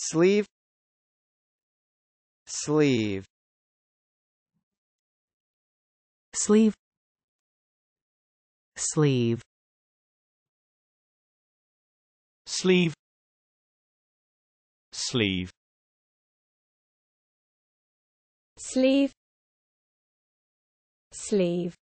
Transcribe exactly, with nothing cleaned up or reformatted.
sleeve, sleeve, sleeve, sleeve, sleeve, sleeve, sleeve, sleeve.